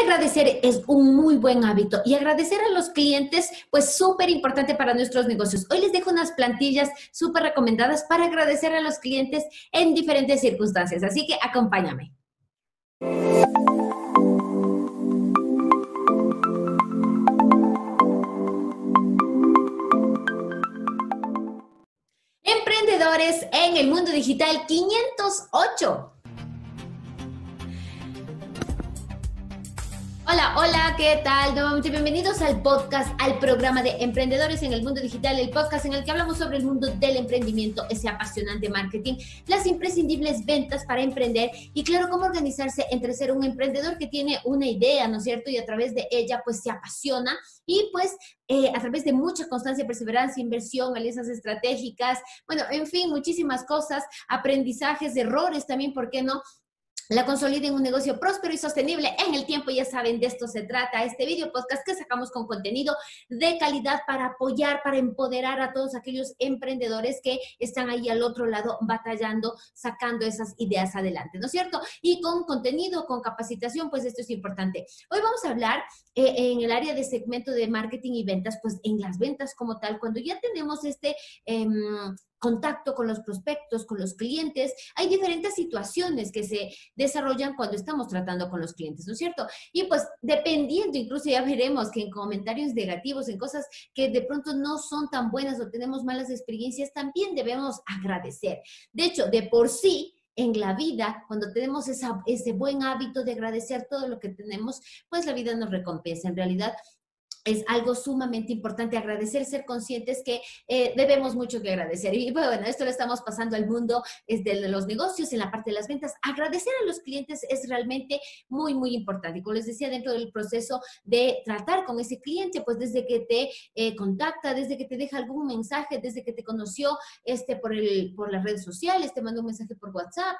agradecer es un muy buen hábito y agradecer a los clientes, pues súper importante para nuestros negocios. Hoy les dejo unas plantillas súper recomendadas para agradecer a los clientes en diferentes circunstancias, así que acompáñame. Emprendedores en el mundo digital 508. Hola, hola, ¿qué tal? Nuevamente bienvenidos al podcast, al programa de Emprendedores en el Mundo Digital, el podcast en el que hablamos sobre el mundo del emprendimiento, ese apasionante marketing, las imprescindibles ventas para emprender y claro, cómo organizarse entre ser un emprendedor que tiene una idea, ¿no es cierto? Y a través de ella, pues se apasiona y pues a través de mucha constancia, perseverancia, inversión, alianzas estratégicas, bueno, en fin, muchísimas cosas, aprendizajes, errores también, ¿por qué no? La consoliden un negocio próspero y sostenible en el tiempo. Ya saben, de esto se trata este video podcast que sacamos con contenido de calidad para apoyar, para empoderar a todos aquellos emprendedores que están ahí al otro lado batallando, sacando esas ideas adelante, ¿no es cierto? Y con contenido, con capacitación, pues esto es importante. Hoy vamos a hablar en el área de segmento de marketing y ventas, pues en las ventas como tal, cuando ya tenemos este contacto con los prospectos, con los clientes. Hay diferentes situaciones que se desarrollan cuando estamos tratando con los clientes, ¿no es cierto? Y pues dependiendo, incluso ya veremos que en comentarios negativos, en cosas que de pronto no son tan buenas o tenemos malas experiencias, también debemos agradecer. De hecho, de por sí, en la vida, cuando tenemos ese buen hábito de agradecer todo lo que tenemos, pues la vida nos recompensa. En realidad, es algo sumamente importante agradecer, ser conscientes que debemos mucho que agradecer. Y bueno, esto lo estamos pasando al mundo de los negocios, en la parte de las ventas. Agradecer a los clientes es realmente muy, muy importante. Y como les decía, dentro del proceso de tratar con ese cliente, pues desde que te contacta, desde que te deja algún mensaje, desde que te conoció por las redes sociales, te manda un mensaje por WhatsApp,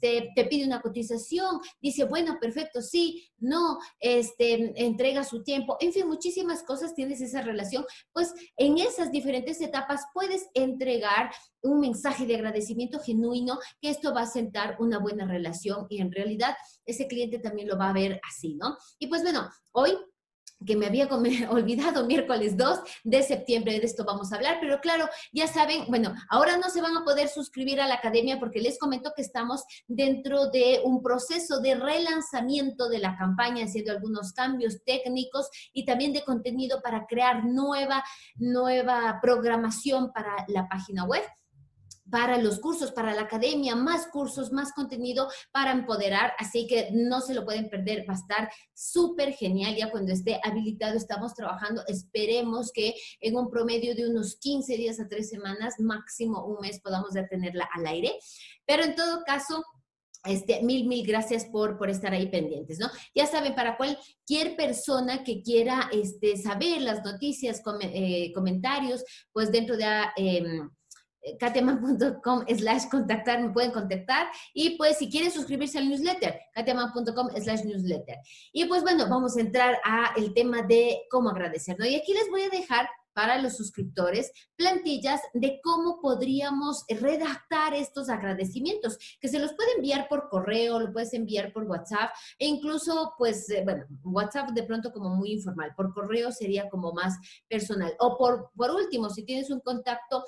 te pide una cotización, dice, bueno, perfecto, sí, no, entrega su tiempo, en fin, muchísimas cosas tienes esa relación, pues en esas diferentes etapas puedes entregar un mensaje de agradecimiento genuino, que esto va a sentar una buena relación y en realidad ese cliente también lo va a ver así, ¿no? Y pues bueno, hoy, que me había olvidado, miércoles 2 de septiembre, de esto vamos a hablar, pero claro, ya saben, bueno, ahora no se van a poder suscribir a la academia porque les comento que estamos dentro de un proceso de relanzamiento de la campaña, haciendo algunos cambios técnicos y también de contenido para crear nueva programación para la página web, para los cursos, para la academia, más cursos, más contenido para empoderar, así que no se lo pueden perder, va a estar súper genial. Ya cuando esté habilitado estamos trabajando, esperemos que en un promedio de unos 15 días a 3 semanas, máximo un mes, podamos ya tenerla al aire, pero en todo caso, mil gracias por estar ahí pendientes, ¿no? Ya saben, para cualquier persona que quiera saber las noticias, comentarios, pues dentro de katyaamán.com/contactar, me pueden contactar y pues si quieren suscribirse al newsletter, katyaamán.com/newsletter. Y pues bueno, vamos a entrar a el tema de cómo agradecer, ¿no? Y aquí les voy a dejar para los suscriptores plantillas de cómo podríamos redactar estos agradecimientos, que se los puede enviar por correo, lo puedes enviar por WhatsApp e incluso, pues, bueno, WhatsApp de pronto como muy informal, por correo sería como más personal. O por último, si tienes un contacto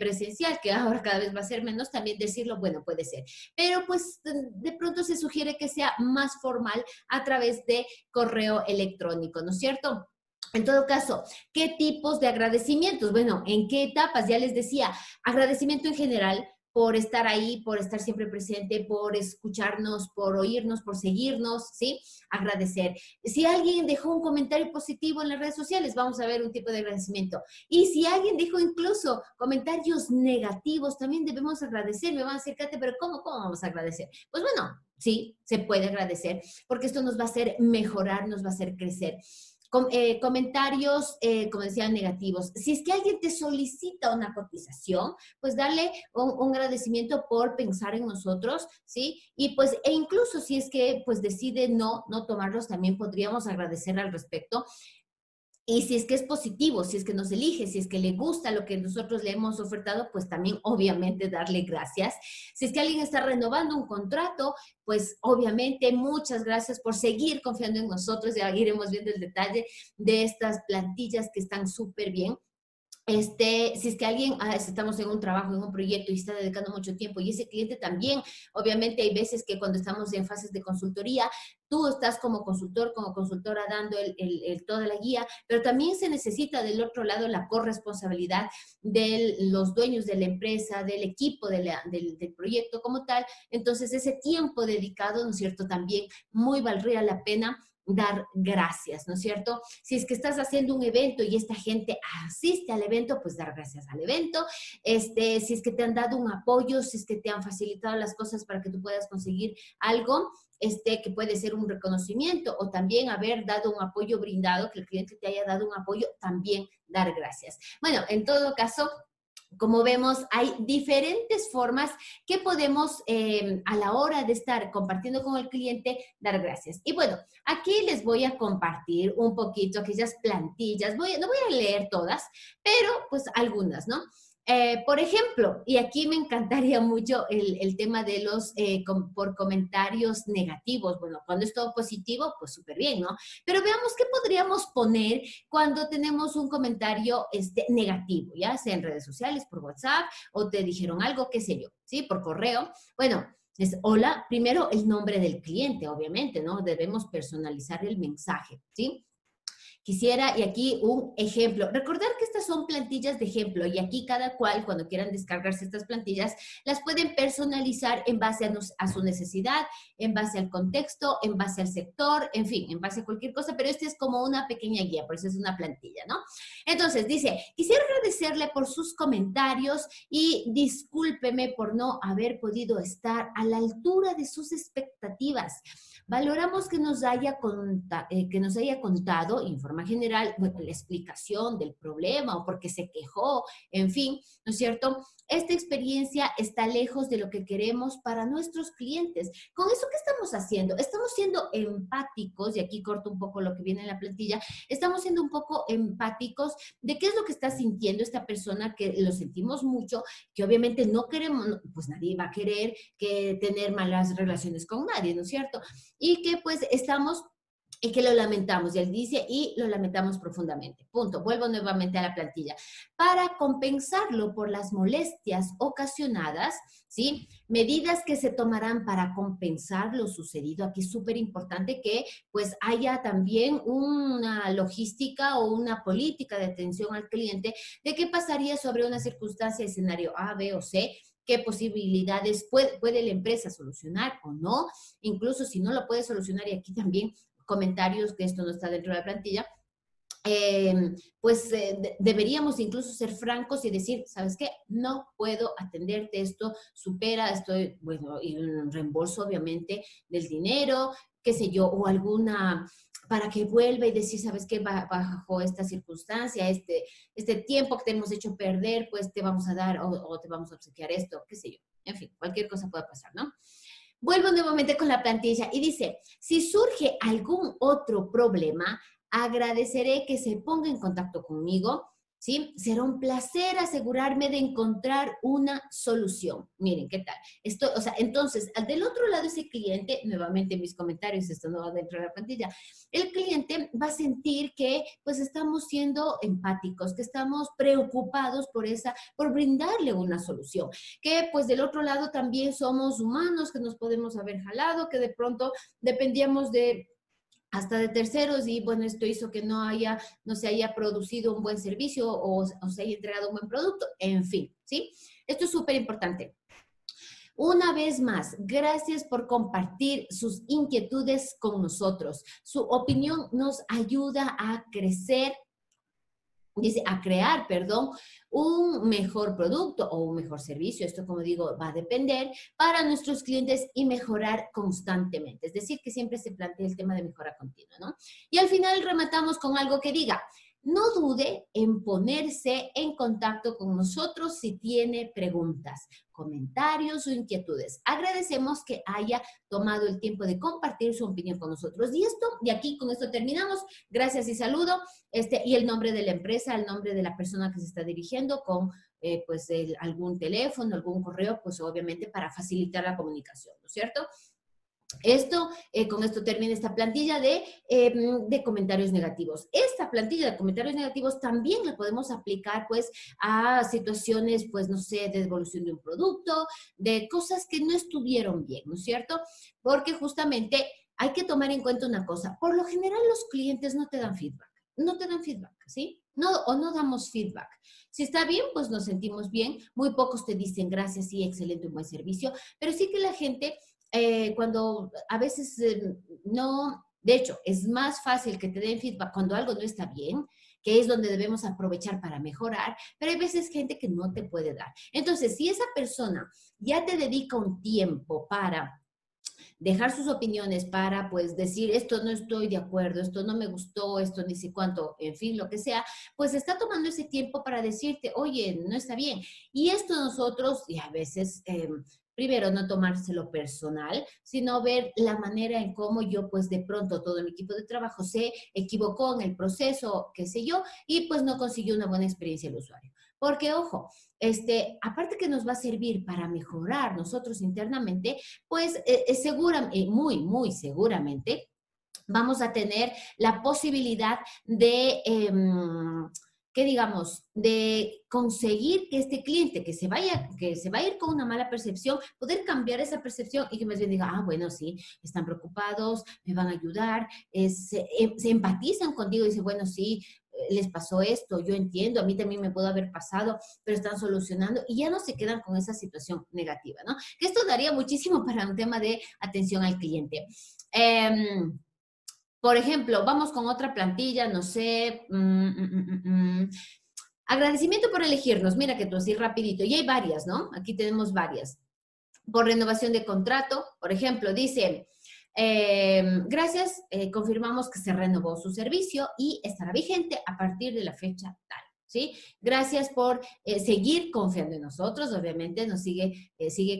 presencial, que ahora cada vez va a ser menos, también decirlo, bueno, puede ser. Pero pues de pronto se sugiere que sea más formal a través de correo electrónico, ¿no es cierto? En todo caso, ¿qué tipos de agradecimientos? Bueno, ¿en qué etapas? Ya les decía, agradecimiento en general por estar ahí, por estar siempre presente, por escucharnos, por oírnos, por seguirnos, ¿sí? Agradecer. Si alguien dejó un comentario positivo en las redes sociales, vamos a ver un tipo de agradecimiento. Y si alguien dejó incluso comentarios negativos, también debemos agradecer. Me van a decir, Katya, pero ¿cómo vamos a agradecer? Pues bueno, sí, se puede agradecer, porque esto nos va a hacer mejorar, nos va a hacer crecer. Comentarios, como decía, negativos. Si es que alguien te solicita una cotización, pues darle un agradecimiento por pensar en nosotros, ¿sí? Y pues, e incluso si es que pues decide no tomarlos, también podríamos agradecer al respecto. Y si es que es positivo, si es que nos elige, si es que le gusta lo que nosotros le hemos ofertado, pues también obviamente darle gracias. Si es que alguien está renovando un contrato, pues obviamente muchas gracias por seguir confiando en nosotros. Ya iremos viendo el detalle de estas plantillas que están súper bien. Si es que alguien, estamos en un trabajo, en un proyecto y está dedicando mucho tiempo y ese cliente también, obviamente hay veces que cuando estamos en fases de consultoría, tú estás como consultor, como consultora dando toda la guía, pero también se necesita del otro lado la corresponsabilidad de los dueños de la empresa, del equipo, del proyecto como tal. Entonces ese tiempo dedicado, ¿no es cierto?, también muy valdría la pena dar gracias, ¿no es cierto? Si es que estás haciendo un evento y esta gente asiste al evento, pues dar gracias al evento. Si es que te han dado un apoyo, si es que te han facilitado las cosas para que tú puedas conseguir algo, que puede ser un reconocimiento o también haber dado un apoyo brindado, que el cliente te haya dado un apoyo, también dar gracias. Bueno, en todo caso, como vemos, hay diferentes formas que podemos, a la hora de estar compartiendo con el cliente, dar gracias. Y bueno, aquí les voy a compartir un poquito aquellas plantillas. No voy a leer todas, pero pues algunas, ¿no? Por ejemplo, y aquí me encantaría mucho el tema de los por comentarios negativos. Bueno, cuando es todo positivo, pues súper bien, ¿no? Pero veamos qué podríamos poner cuando tenemos un comentario negativo, ya sea en redes sociales, por WhatsApp, o te dijeron algo, qué sé yo, ¿sí? Por correo. Bueno, es hola, primero el nombre del cliente, obviamente, ¿no? Debemos personalizar el mensaje, ¿sí? Quisiera, y aquí un ejemplo. Recordar que estas son plantillas de ejemplo y aquí cada cual, cuando quieran descargarse estas plantillas, las pueden personalizar en base a su necesidad, en base al contexto, en base al sector, en fin, en base a cualquier cosa, pero este es como una pequeña guía, por eso es una plantilla, ¿no? Entonces, dice, quisiera agradecerle por sus comentarios y discúlpeme por no haber podido estar a la altura de sus expectativas. Valoramos que nos haya contado, en forma general, bueno, la explicación del problema o porque se quejó, en fin, ¿no es cierto? Esta experiencia está lejos de lo que queremos para nuestros clientes. ¿Con eso qué estamos haciendo? Estamos siendo empáticos, y aquí corto un poco lo que viene en la plantilla, estamos siendo un poco empáticos de qué es lo que está sintiendo esta persona, que lo sentimos mucho, que obviamente no queremos, pues nadie va a querer que tener malas relaciones con nadie, ¿no es cierto? Y que pues estamos, y que lo lamentamos, y él dice, y lo lamentamos profundamente. Punto. Vuelvo nuevamente a la plantilla. Para compensarlo por las molestias ocasionadas, ¿sí? Medidas que se tomarán para compensar lo sucedido. Aquí es súper importante que pues haya también una logística o una política de atención al cliente de qué pasaría sobre una circunstancia, escenario A, B o C, qué posibilidades puede la empresa solucionar o no, incluso si no lo puede solucionar, y aquí también comentarios que esto no está dentro de la plantilla, deberíamos incluso ser francos y decir, ¿sabes qué? No puedo atenderte, esto supera, estoy, bueno, y un reembolso obviamente del dinero, qué sé yo, o alguna, para que vuelva y decir, ¿sabes qué? Bajo esta circunstancia, este tiempo que te hemos hecho perder, pues te vamos a dar o te vamos a obsequiar esto, qué sé yo. En fin, cualquier cosa puede pasar, ¿no? Vuelvo nuevamente con la plantilla y dice, si surge algún otro problema, agradeceré que se ponga en contacto conmigo, ¿sí? Será un placer asegurarme de encontrar una solución. Miren, ¿qué tal? Esto, o sea, entonces, del otro lado ese cliente, nuevamente mis comentarios, esto no va dentro de la plantilla, el cliente va a sentir que pues estamos siendo empáticos, que estamos preocupados por brindarle una solución, que pues del otro lado también somos humanos, que nos podemos haber jalado, que de pronto dependíamos de hasta de terceros y bueno, esto hizo que no se haya producido un buen servicio o se haya entregado un buen producto, en fin, ¿sí? Esto es súper importante. Una vez más, gracias por compartir sus inquietudes con nosotros. Su opinión nos ayuda a crear un mejor producto o un mejor servicio. Esto, como digo, va a depender para nuestros clientes y mejorar constantemente. Es decir, que siempre se plantea el tema de mejora continua, ¿no? Y al final rematamos con algo que diga, No dude en ponerse en contacto con nosotros si tiene preguntas, comentarios o inquietudes. Agradecemos que haya tomado el tiempo de compartir su opinión con nosotros. Y esto, de aquí, con esto terminamos. Gracias y saludo. Y el nombre de la empresa, el nombre de la persona que se está dirigiendo con algún teléfono, algún correo, pues obviamente para facilitar la comunicación, ¿no es cierto? Con esto termina esta plantilla de comentarios negativos. Esta plantilla de comentarios negativos también la podemos aplicar, pues, a situaciones, pues, no sé, de devolución de un producto, de cosas que no estuvieron bien, ¿no es cierto? Porque justamente hay que tomar en cuenta una cosa. Por lo general, los clientes no te dan feedback. No te dan feedback, ¿sí? No damos feedback. Si está bien, pues nos sentimos bien. Muy pocos te dicen gracias, sí, excelente, buen servicio. Pero sí que la gente... cuando a veces de hecho, es más fácil que te den feedback cuando algo no está bien, que es donde debemos aprovechar para mejorar, pero hay veces gente que no te puede dar. Entonces, si esa persona ya te dedica un tiempo para dejar sus opiniones, para pues decir esto no estoy de acuerdo, esto no me gustó, esto ni sé cuánto, en fin, lo que sea, pues está tomando ese tiempo para decirte, oye, no está bien. Y esto nosotros, y a veces... primero, no tomárselo personal, sino ver la manera en cómo yo, pues de pronto, todo mi equipo de trabajo se equivocó en el proceso, qué sé yo, y pues no consiguió una buena experiencia el usuario. Porque, ojo, aparte que nos va a servir para mejorar nosotros internamente, pues seguramente, muy, muy seguramente, vamos a tener la posibilidad de... de conseguir que este cliente que se va a ir con una mala percepción, poder cambiar esa percepción y que más bien diga, ah, bueno, sí, están preocupados, me van a ayudar, se empatizan contigo y dicen, bueno, sí, les pasó esto, yo entiendo, a mí también me pudo haber pasado, pero están solucionando y ya no se quedan con esa situación negativa, ¿no? Que esto daría muchísimo para un tema de atención al cliente. Por ejemplo, vamos con otra plantilla, no sé, agradecimiento por elegirnos, mira que tú así rapidito, y hay varias, ¿no? Aquí tenemos varias. Por renovación de contrato, por ejemplo, dice, gracias, confirmamos que se renovó su servicio y estará vigente a partir de la fecha tal. ¿Sí? Gracias por seguir confiando en nosotros, obviamente nos sigue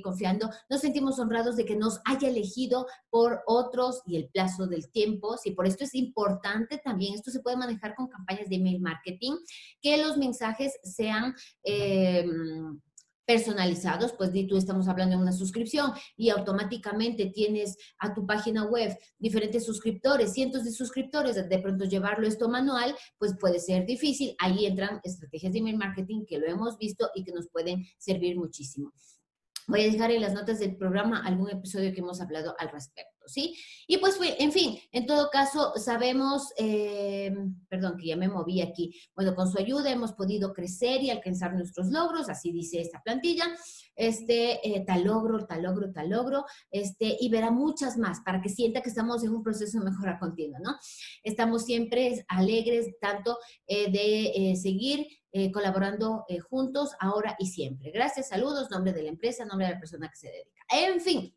confiando. Nos sentimos honrados de que nos haya elegido por otros y el plazo del tiempo. Sí, por esto es importante también, esto se puede manejar con campañas de email marketing, que los mensajes sean... personalizados, pues tú estamos hablando de una suscripción y automáticamente tienes a tu página web diferentes suscriptores, cientos de suscriptores, de pronto llevarlo esto manual, pues puede ser difícil. Ahí entran estrategias de email marketing que lo hemos visto y que nos pueden servir muchísimo. Voy a dejar en las notas del programa algún episodio que hemos hablado al respecto, ¿sí? Y pues, en fin, en todo caso, sabemos, perdón, que ya me moví aquí. Bueno, con su ayuda hemos podido crecer y alcanzar nuestros logros, así dice esta plantilla. Tal logro, tal logro, tal logro, y verá muchas más para que sienta que estamos en un proceso de mejora continua, ¿no? Estamos siempre alegres tanto de seguir colaborando juntos ahora y siempre. Gracias, saludos, nombre de la empresa, nombre de la persona que se dedica. En fin,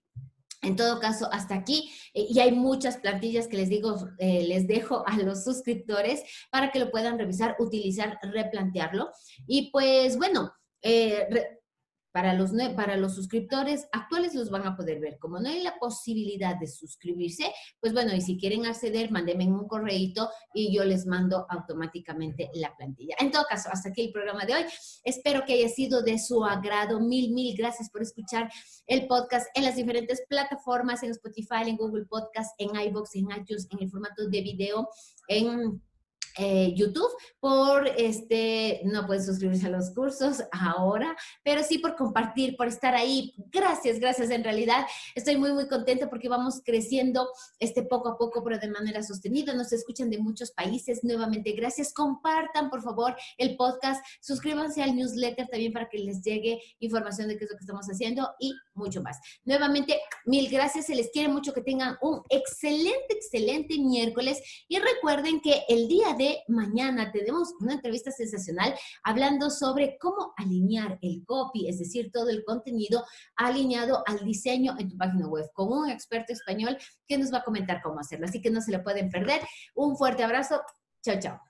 en todo caso, hasta aquí. Y hay muchas plantillas que les digo, les dejo a los suscriptores para que lo puedan revisar, utilizar, replantearlo. Y pues, bueno, para los suscriptores actuales los van a poder ver. Como no hay la posibilidad de suscribirse, pues bueno, y si quieren acceder, mándenme un correíto y yo les mando automáticamente la plantilla. En todo caso, hasta aquí el programa de hoy. Espero que haya sido de su agrado. Mil gracias por escuchar el podcast en las diferentes plataformas, en Spotify, en Google Podcast, en Ivoox, en iTunes, en el formato de video, en... YouTube, no pueden suscribirse a los cursos ahora, pero sí por compartir, por estar ahí. Gracias, en realidad estoy muy contenta porque vamos creciendo poco a poco, pero de manera sostenida. Nos escuchan de muchos países. Nuevamente, gracias. Compartan, por favor, el podcast. Suscríbanse al newsletter también para que les llegue información de qué es lo que estamos haciendo y mucho más. Nuevamente, mil gracias. Se les quiere mucho, que tengan un excelente miércoles y recuerden que el día de mañana tenemos una entrevista sensacional hablando sobre cómo alinear el copy, es decir, todo el contenido alineado al diseño en tu página web, con un experto español que nos va a comentar cómo hacerlo. Así que no se lo pueden perder. Un fuerte abrazo. Chao.